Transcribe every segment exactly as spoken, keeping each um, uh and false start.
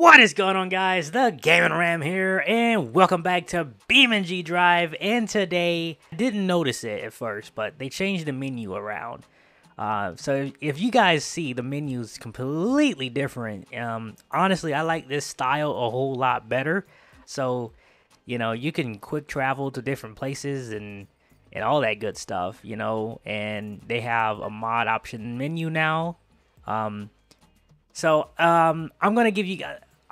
What is going on, guys? The Gaming Ram here, and welcome back to BeamNG Drive. And today, I didn't notice it at first, but they changed the menu around. Uh, so if you guys see, the menu is completely different. Um, honestly, I like this style a whole lot better. So, you know, you can quick travel to different places and and all that good stuff, you know. And they have a mod option menu now. Um, So, um, I'm going to give you,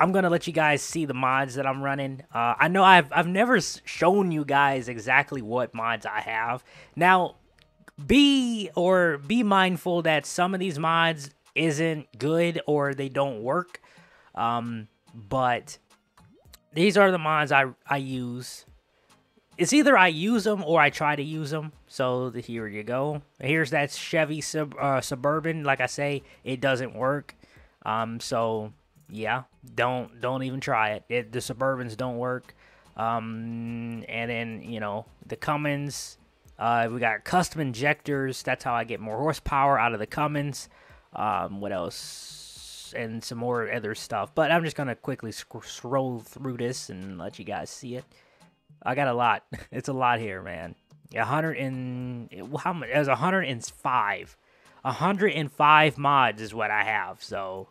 I'm going to let you guys see the mods that I'm running. Uh, I know I've, I've never shown you guys exactly what mods I have. Now, be, or be mindful that some of these mods isn't good or they don't work. Um, but these are the mods I, I use. It's either I use them or I try to use them. So here you go. Here's that Chevy sub, uh, Suburban. Like I say, it doesn't work. Um, so yeah, don't, don't even try it. it. The Suburbans don't work. Um, and then, you know, the Cummins, uh, we got custom injectors. That's how I get more horsepower out of the Cummins. Um, what else? And some more other stuff, but I'm just going to quickly scroll through this and let you guys see it. I got a lot. It's a lot here, man. A hundred and how much? It was one hundred and five. one hundred and five mods is what I have, so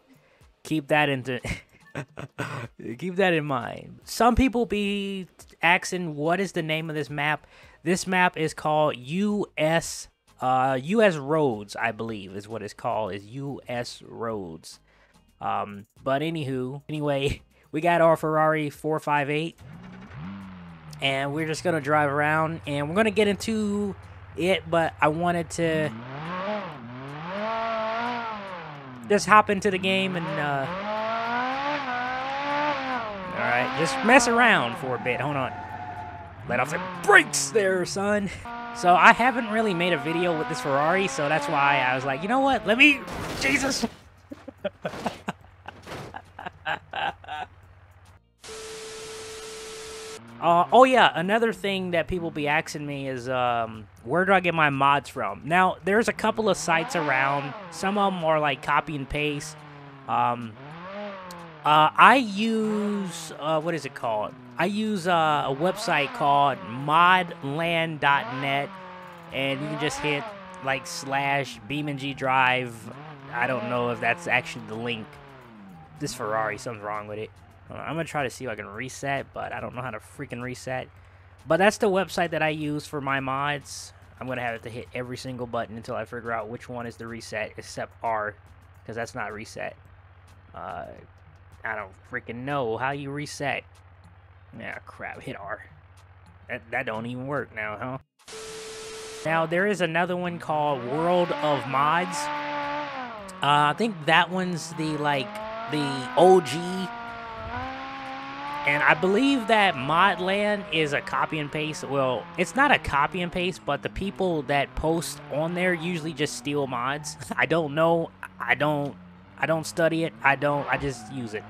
keep that into keep that in mind. Some people be asking, what is the name of this map? This map is called U S uh U S Roads, I believe is what it's called, is U S Roads. Um but anywho, anyway, we got our Ferrari four five eight and we're just gonna drive around and we're gonna get into it, but I wanted to just hop into the game and, uh... alright, just mess around for a bit. Hold on. Let off the brakes there, son. So, I haven't really made a video with this Ferrari, so that's why I was like, you know what? Let me... Jesus! uh, oh yeah, another thing that people be asking me is, um... where do I get my mods from? Now, there's a couple of sites around. Some of them are like copy and paste. Um, uh, I use, uh, what is it called? I use uh, a website called modland dot net. And you can just hit like slash BeamNG Drive. I don't know if that's actually the link. This Ferrari, something's wrong with it. I'm going to try to see if I can reset, but I don't know how to freaking reset. But that's the website that I use for my mods. I'm going to have to hit every single button until I figure out which one is the reset, except R, because that's not reset. Uh, I don't freaking know how you reset. Nah, crap, hit R. That, that don't even work now, huh? Now, there is another one called World of Mods. Uh, I think that one's the, like, the O G. And I believe that Modland is a copy and paste. Well, it's not a copy and paste, but the people that post on there usually just steal mods. I don't know. I don't I don't study it. I don't I just use it.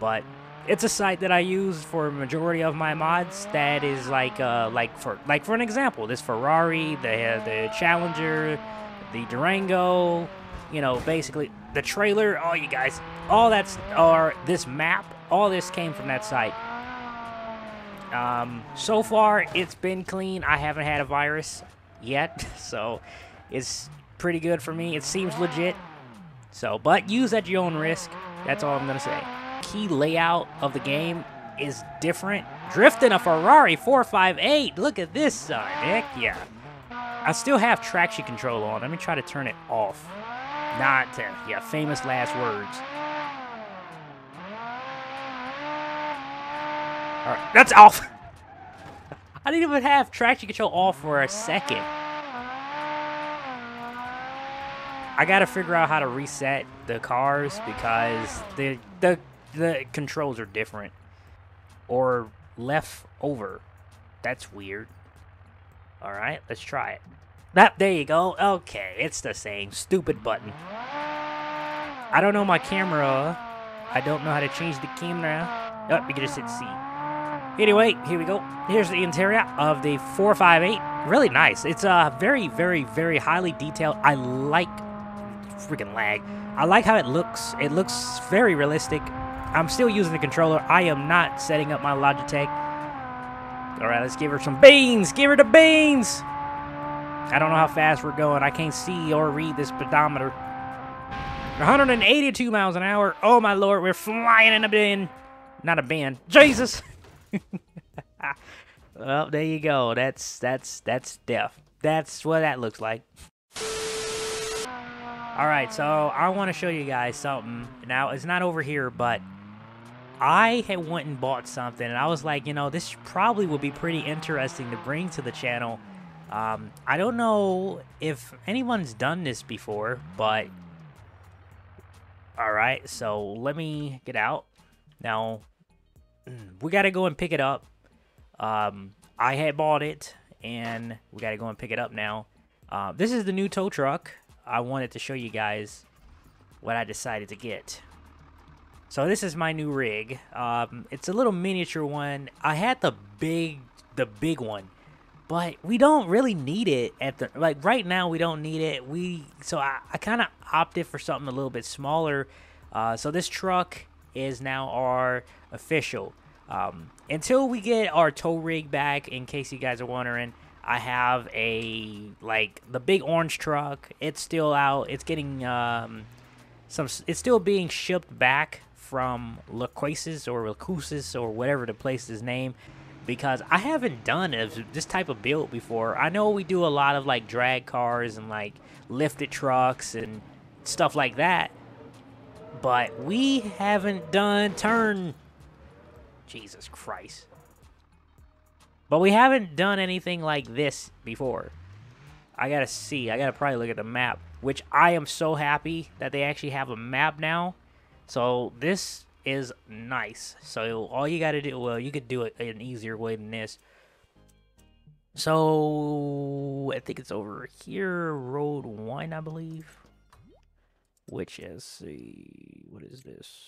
But it's a site that I use for a majority of my mods that is like uh like for like for an example, this Ferrari, the the Challenger, the Durango, you know, basically the trailer, all you guys, all that's are this map. All this came from that site. Um, so far, it's been clean. I haven't had a virus yet, so it's pretty good for me. It seems legit. So, but use at your own risk. That's all I'm gonna say. Key layout of the game is different. Drifting a Ferrari four five eight. Look at this, son. Heck yeah. I still have traction control on. Let me try to turn it off. Not to, yeah, famous last words. All right, that's off. I didn't even have traction control off for a second. I gotta figure out how to reset the cars because the the the controls are different. Or left over. That's weird. All right, let's try it. That there you go. Okay, it's the same stupid button. I don't know my camera. I don't know how to change the camera. Oh, we can just hit C. Anyway, here we go. Here's the interior of the four five eight. Really nice. It's uh, very, very, very highly detailed. I like freaking lag. I like how it looks. It looks very realistic. I'm still using the controller. I am not setting up my Logitech. All right, let's give her some beans. Give her the beans. I don't know how fast we're going. I can't see or read this pedometer. one hundred eighty-two miles an hour. Oh, my Lord. We're flying in a bin. Not a bin. Jesus. Well, there you go. That's, that's, that's death. That's what that looks like. All right, so I want to show you guys something. Now, it's not over here, but I had went and bought something, and I was like, you know, this probably would be pretty interesting to bring to the channel. Um, I don't know if anyone's done this before, but... All right, so let me get out. Now, we got to go and pick it up. Um, I had bought it, and we got to go and pick it up now. Uh, this is the new tow truck. I wanted to show you guys what I decided to get. So this is my new rig. Um, it's a little miniature one. I had the big, the big one, but we don't really need it at the, like right now we don't need it. We, so I, I kind of opted for something a little bit smaller. Uh, so this truck is now our official. Um, until we get our tow rig back, in case you guys are wondering, I have a, like, the big orange truck. It's still out. It's getting, um, some, it's still being shipped back from Laquasis or Laquasis or whatever the place's name, because I haven't done a, this type of build before. I know we do a lot of, like, drag cars and, like, lifted trucks and stuff like that, but we haven't done turn... Jesus Christ. But we haven't done anything like this before. I gotta see. I gotta probably look at the map, which I am so happy that they actually have a map now. So this is nice. So all you gotta do, well, you could do it an easier way than this. So I think it's over here, road one, I believe. Which is, see, what is this?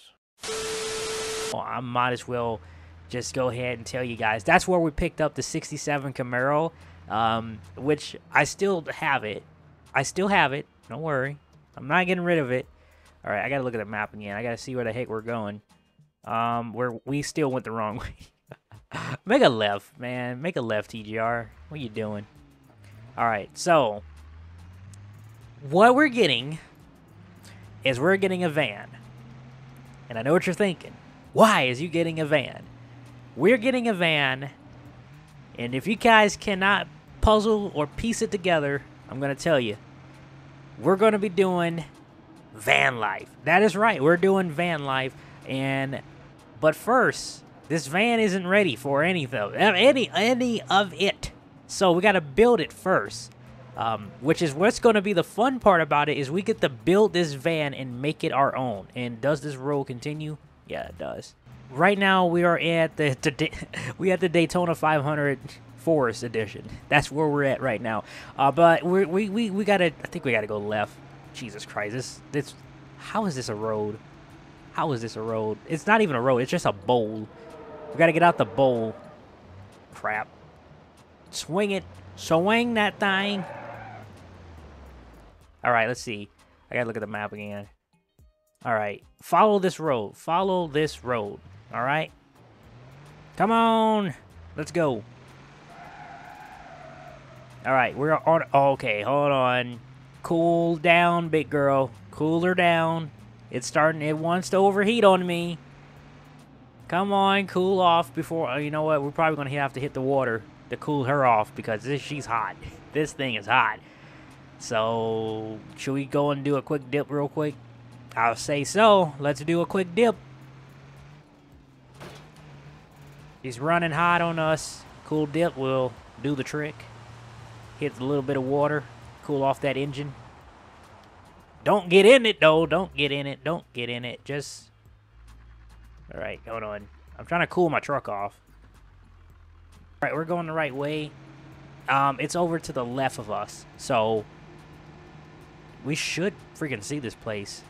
Oh, I might as well just go ahead and tell you guys that's where we picked up the sixty-seven Camaro, um, which I still have it. I still have it. Don't worry, I'm not getting rid of it. All right, I gotta look at the map again. I gotta see where the heck we're going. Um, where we still went the wrong way. Make a left, man. Make a left, T G R. What are you doing? All right, so what we're getting is we're getting a van, and I know what you're thinking. Why is you getting a van? We're getting a van, and if you guys cannot puzzle or piece it together, I'm going to tell you, we're going to be doing van life. That is right. We're doing van life, and but first, this van isn't ready for anything, any, any of it, so we got to build it first, um, which is what's going to be the fun part about it, is we get to build this van and make it our own. And does this road continue? Yeah, it does. Right now we are at the, the we at the Daytona five hundred Forest Edition. That's where we're at right now. Uh, but we're, we we we gotta. I think we gotta go left. Jesus Christ! This this. How is this a road? How is this a road? It's not even a road. It's just a bowl. We gotta get out the bowl. Crap! Swing it. Swing that thing. All right. Let's see. I gotta look at the map again. All right. Follow this road. Follow this road. All right, come on, let's go. All right, we're on. Okay, hold on. Cool down, big girl. Cool her down. It's starting. It wants to overheat on me. Come on, cool off before. You know what? We're probably gonna have to hit the water to cool her off, because this, she's hot. This thing is hot. So should we go and do a quick dip real quick? I'll say so. Let's do a quick dip. He's running hot on us. Cool dip will do the trick. Hit a little bit of water. Cool off that engine. Don't get in it, though. Don't get in it. Don't get in it. Just... All right, hold on. I'm trying to cool my truck off. All right, we're going the right way. Um, it's over to the left of us. So we should freaking see this place.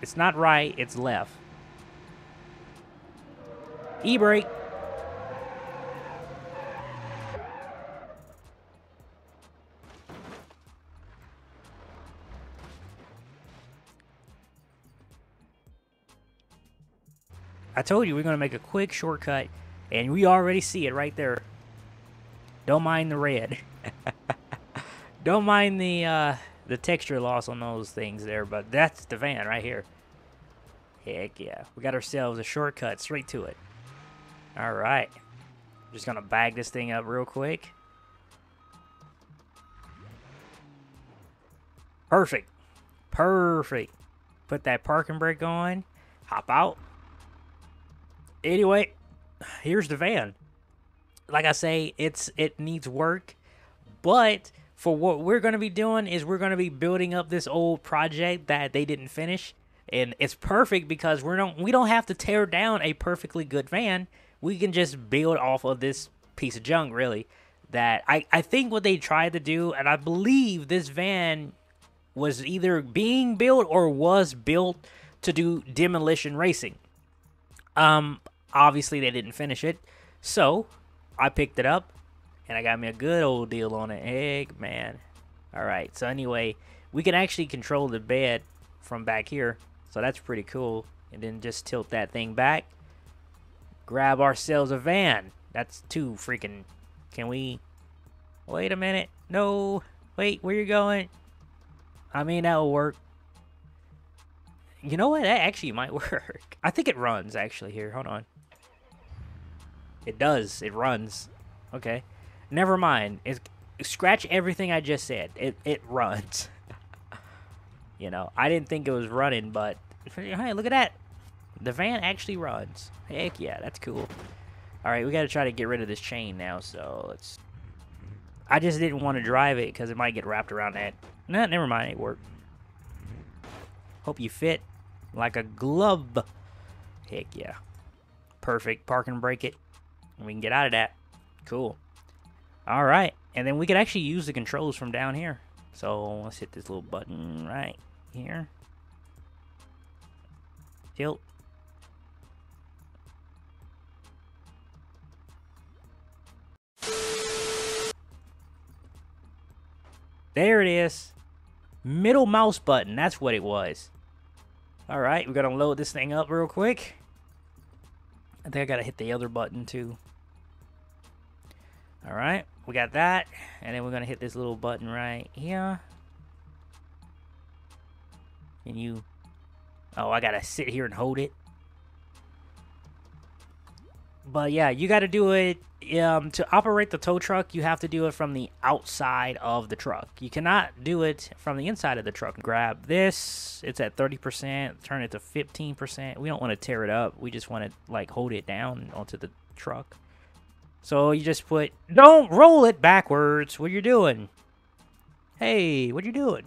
It's not right. It's left. E-brake. I told you we're going to make a quick shortcut, and we already see it right there. Don't mind the red. Don't mind the uh, the texture loss on those things there, but that's the van right here. Heck yeah. We got ourselves a shortcut straight to it. All right. Just going to bag this thing up real quick. Perfect. Perfect. Put that parking brake on. Hop out. Anyway, here's the van. Like I say, it's it needs work, but for what we're going to be doing is we're going to be building up this old project that they didn't finish, and it's perfect because we don't we don't have to tear down a perfectly good van. We can just build off of this piece of junk, really. That I I think what they tried to do, and I believe this van was either being built or was built to do demolition racing. Um, obviously they didn't finish it, so I picked it up and I got me a good old deal on it. Egg man. All right, so anyway, we can actually control the bed from back here, so that's pretty cool. And then just tilt that thing back, grab ourselves a van. That's too freaking... Can we... Wait a minute. No. Wait, where you going? I mean, that'll work. You know what? That actually might work. I think it runs, actually, here. Hold on. It does. It runs. Okay. Never mind. It, scratch everything I just said. It, it runs. You know, I didn't think it was running, but... Hey, look at that. The van actually runs. Heck yeah, that's cool. Alright, we gotta try to get rid of this chain now, so let's... I just didn't want to drive it, because it might get wrapped around that. Nah, never mind. It worked. Hope you fit like a glove. Heck yeah. Perfect. Park and brake it. And we can get out of that. Cool. All right. And then we could actually use the controls from down here. So let's hit this little button right here. Tilt. There it is. Middle mouse button. That's what it was. All right. We're going to load this thing up real quick. I think I got to hit the other button too. All right. We got that. And then we're going to hit this little button right here. And you... Oh, I got to sit here and hold it. But yeah, you got to do it. Um, to operate the tow truck, you have to do it from the outside of the truck. You cannot do it from the inside of the truck. Grab this. It's at thirty percent. Turn it to fifteen percent. We don't want to tear it up. We just want to, like, hold it down onto the truck. So you just put... Don't roll it backwards. What are you doing? Hey, what are you doing?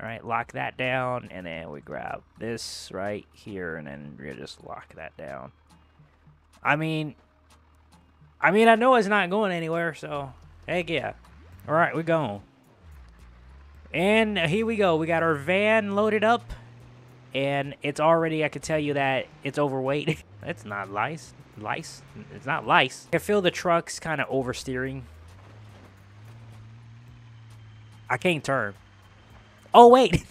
All right, lock that down. And then we grab this right here. And then we just lock that down. I mean... I mean, I know it's not going anywhere, so heck yeah. All right, we're going. And here we go. We got our van loaded up, and it's already, I can tell you that it's overweight. It's not lice. Lice? It's not lice. I feel the truck's kind of oversteering. I can't turn. Oh, wait.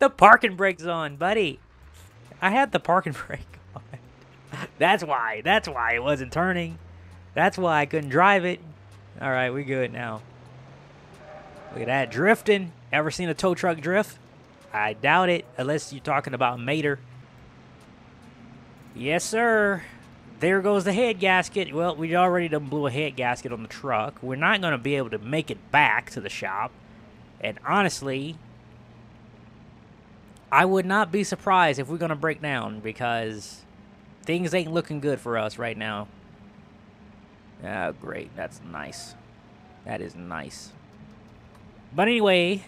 The parking brake's on, buddy. I had the parking brake. That's why. That's why it wasn't turning. That's why I couldn't drive it. All right, we're good now. Look at that drifting. Ever seen a tow truck drift? I doubt it, unless you're talking about Mater. Yes, sir. There goes the head gasket. Well, we already done blew a head gasket on the truck. We're not going to be able to make it back to the shop. And honestly, I would not be surprised if we're going to break down, because... things ain't looking good for us right now. Oh, great. That's nice. That is nice. But anyway,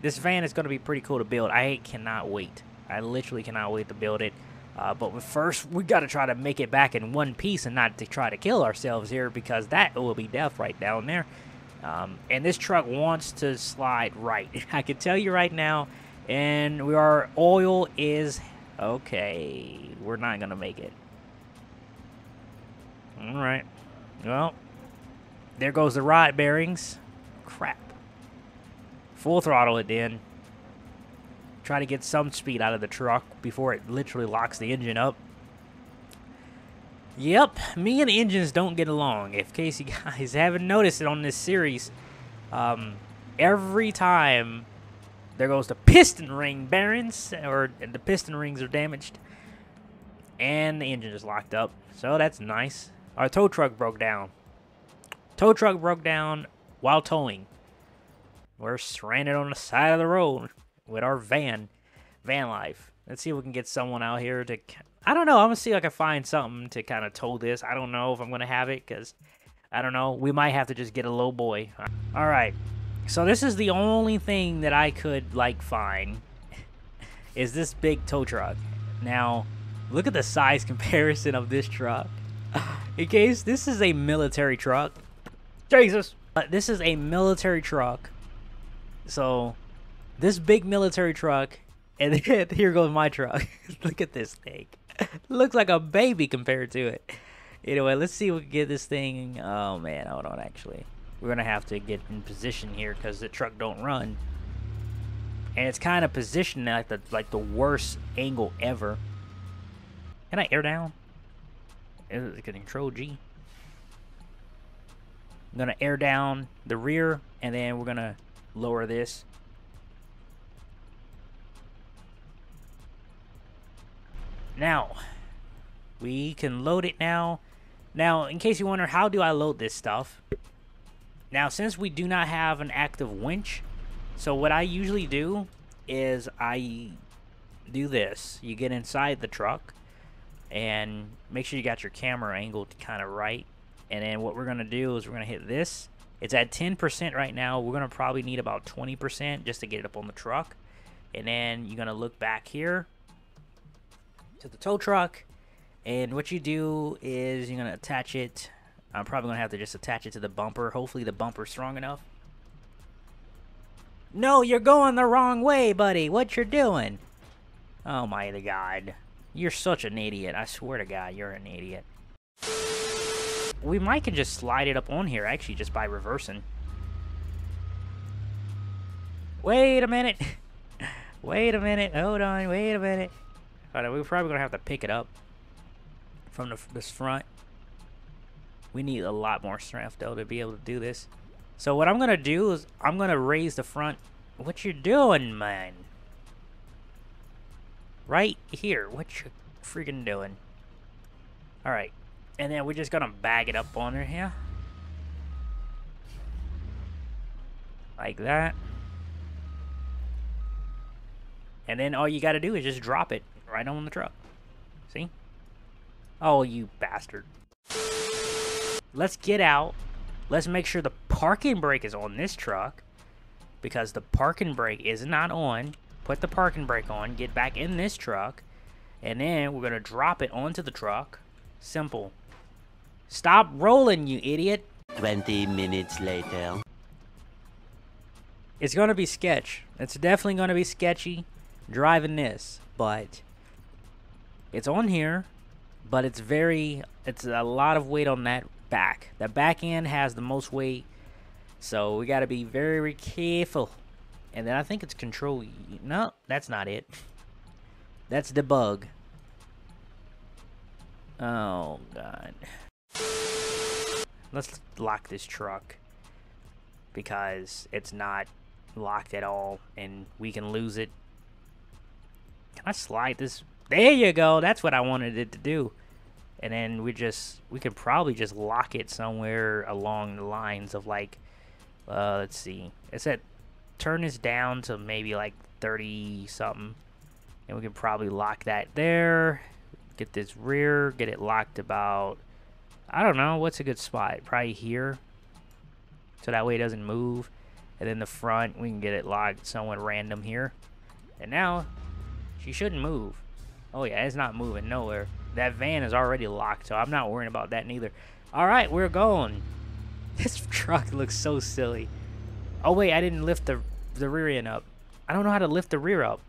this van is going to be pretty cool to build. I cannot wait. I literally cannot wait to build it. Uh, but first, we got to try to make it back in one piece and not to try to kill ourselves here, because that will be death right down there. Um, and this truck wants to slide right. I can tell you right now. And we are, oil is... Okay, we're not gonna make it. All right. Well, there goes the rod bearings. Crap. Full throttle it then. try to get some speed out of the truck before it literally locks the engine up. Yep, me and engines don't get along. If case you guys haven't noticed it on this series, um, every time there goes the piston ring bearings, or the piston rings are damaged, and the engine is locked up. So that's nice. Our tow truck broke down. Tow truck broke down while towing. We're stranded on the side of the road with our van, van life. Let's see if we can get someone out here to... I don't know. I'm going to see if I can find something to kind of tow this. I don't know if I'm going to have it because, I don't know. We might have to just get a low boy. All right. So this is the only thing that I could, like, find is this big tow truck. Now, look at the size comparison of this truck. In case, this is a military truck. Jesus. But this is a military truck. So, this big military truck, and then here goes my truck. Look at this thing. Looks like a baby compared to it. Anyway, let's see if we can get this thing. Oh man, hold on. Actually, we're gonna have to get in position here because the truck don't run, and it's kind of positioned at the like the worst angle ever. Can I air down? It's Control G. I'm gonna air down the rear, and then we're gonna lower this. Now, we can load it now. Now, in case you wonder, how do I load this stuff? Now, since we do not have an active winch, so what I usually do is I do this. You get inside the truck and make sure you got your camera angled kind of right. And then what we're going to do is we're going to hit this. It's at ten percent right now. We're going to probably need about twenty percent just to get it up on the truck. And then you're going to look back here to the tow truck, and what you do is you're gonna attach it. I'm probably gonna have to just attach it to the bumper. Hopefully the bumper's strong enough. No, you're going the wrong way, buddy. What you're doing? Oh my god, you're such an idiot. I swear to god, you're an idiot. We might can just slide it up on here actually just by reversing. Wait a minute. Wait a minute. Hold on. Wait a minute. Alright, we're probably going to have to pick it up from the, this front. We need a lot more strength, though, to be able to do this. So what I'm going to do is I'm going to raise the front. What you doing, man? Right here. What you freaking doing? Alright. And then we're just going to bag it up on her here. Like that. And then all you got to do is just drop it right on the truck. See? Oh, you bastard. Let's get out. Let's make sure the parking brake is on this truck, because the parking brake is not on. Put the parking brake on. Get back in this truck. And then we're going to drop it onto the truck. Simple. Stop rolling, you idiot. twenty minutes later. It's going to be sketch. It's definitely going to be sketchy driving this, but it's on here, but it's very, it's a lot of weight on that back. The back end has the most weight, so we got to be very, very careful. And then I think it's Control E. No, that's not it. That's the bug. Oh, God. Let's lock this truck because it's not locked at all, and we can lose it. Can I slide this? There you go. That's what I wanted it to do. And then we just, we could probably just lock it somewhere along the lines of like, uh, let's see. It said turn this down to maybe like thirty something. And we could probably lock that there. Get this rear, get it locked about, I don't know, what's a good spot? Probably here. So that way it doesn't move. And then the front, we can get it locked somewhere random here. And now she shouldn't move. Oh, yeah, it's not moving nowhere. That van is already locked, so I'm not worrying about that neither. All right, we're going. This truck looks so silly. Oh, wait, I didn't lift the, the rear end up. I don't know how to lift the rear up.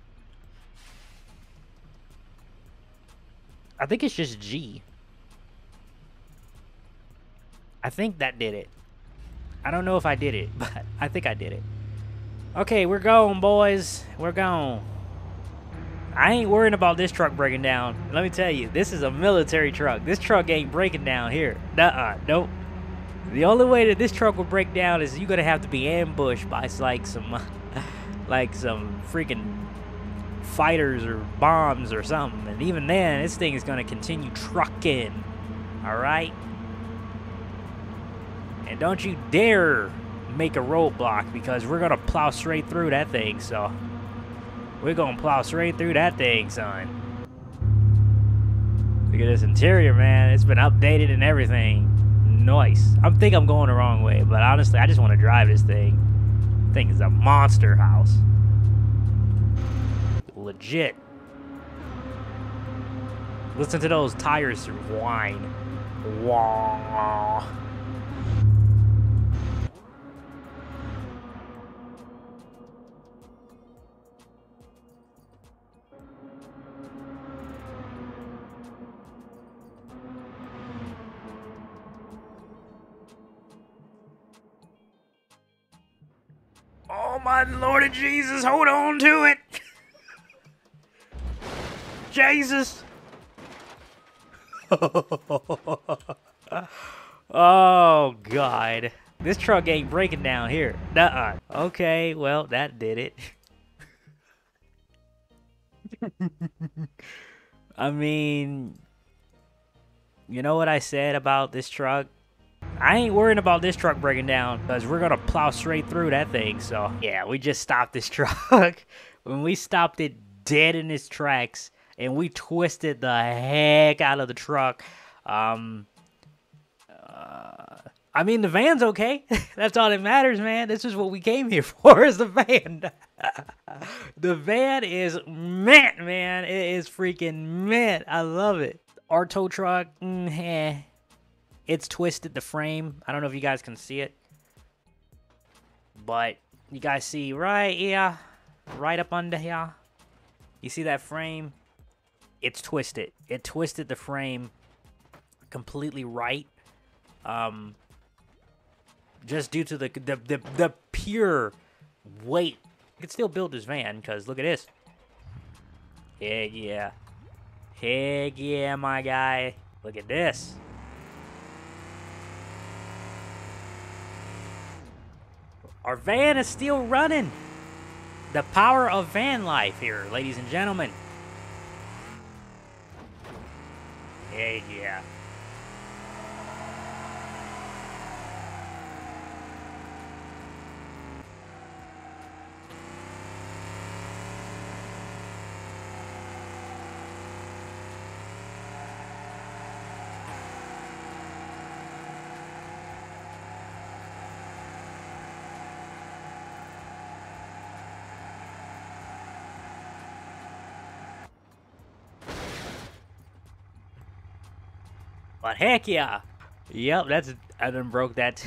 I think it's just G. I think that did it. I don't know if I did it, but I think I did it. Okay, we're going, boys. We're going. I ain't worrying about this truck breaking down. Let me tell you, this is a military truck. This truck ain't breaking down here. Nuh-uh, nope. The only way that this truck will break down is you're gonna have to be ambushed by like some, like some freaking fighters or bombs or something. And even then, this thing is gonna continue trucking. All right. And don't you dare make a roadblock, because we're gonna plow straight through that thing. So we're gonna plow straight through that thing, son. Look at this interior, man. It's been updated and everything. Nice. I think I'm going the wrong way, but honestly, I just want to drive this thing. This thing is a monster house. Legit. Listen to those tires whine. Wah. Oh my Lord of Jesus, hold on to it. Jesus. Oh God. This truck ain't breaking down here. Nuh-uh. Okay, well, that did it. I mean, you know what I said about this truck? I ain't worrying about this truck breaking down, because we're gonna plow straight through that thing. So yeah, we just stopped this truck. When we stopped it dead in its tracks, and we twisted the heck out of the truck. Um, uh, I mean, the van's okay. That's all that matters, man. This is what we came here for, is the van. The van is mint, man. It is freaking mint. I love it. Our tow truck, mm, eh. It's twisted the frame. I don't know if you guys can see it, but you guys see right here, right up under here, you see that frame? It's twisted. It twisted the frame completely right, um, just due to the, the, the, the pure weight. You can still build this van, because look at this. Heck yeah. Heck yeah, my guy. Look at this. Our van is still running. The power of van life here, ladies and gentlemen. Hey, yeah. But heck yeah. Yep, that's, I done broke that.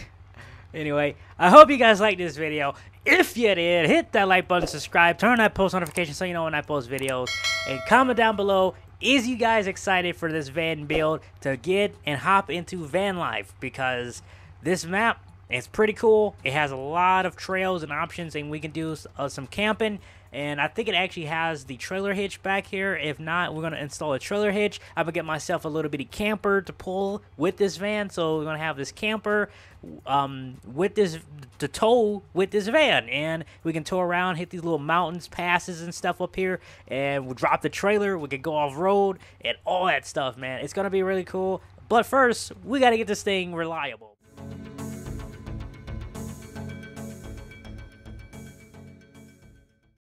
Anyway, I hope you guys liked this video. If you did, hit that like button, subscribe, turn on that post notification so you know when I post videos, and comment down below, is you guys excited for this van build to get and hop into van life? Because this map is pretty cool. It has a lot of trails and options, and we can do uh, some camping. And I think it actually has the trailer hitch back here. If not, we're going to install a trailer hitch. I'm going to get myself a little bitty camper to pull with this van. So we're going to have this camper um, with this, to tow with this van. And we can tow around, hit these little mountains, passes and stuff up here. And we'll drop the trailer. We can go off-road and all that stuff, man. It's going to be really cool. But first, we got to get this thing reliable.